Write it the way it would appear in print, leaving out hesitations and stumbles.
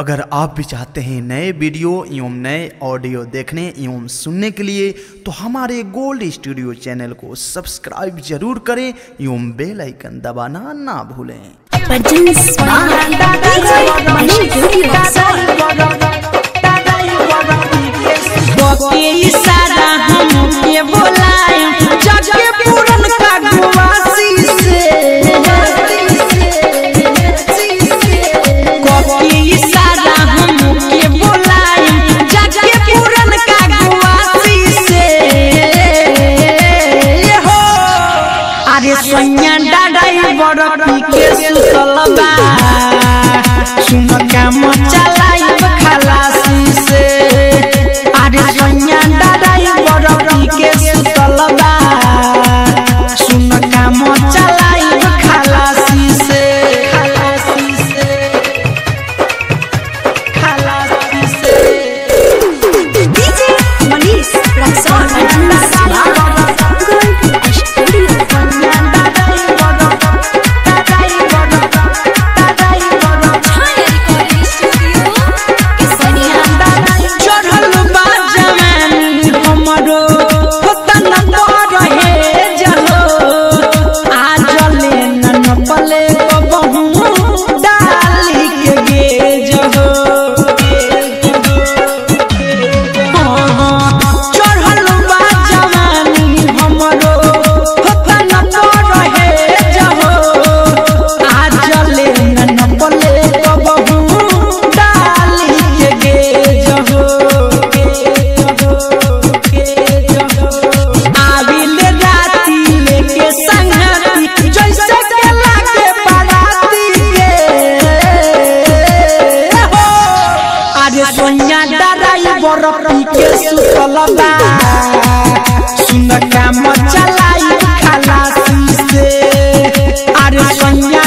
अगर आप भी चाहते हैं नए वीडियो एवं नए ऑडियो देखने एवं सुनने के लिए तो हमारे गोल्ड स्टूडियो चैनल को सब्सक्राइब जरूर करें एवं बेल आइकन दबाना ना भूलें। सुन का मचालाई खलासी से अरे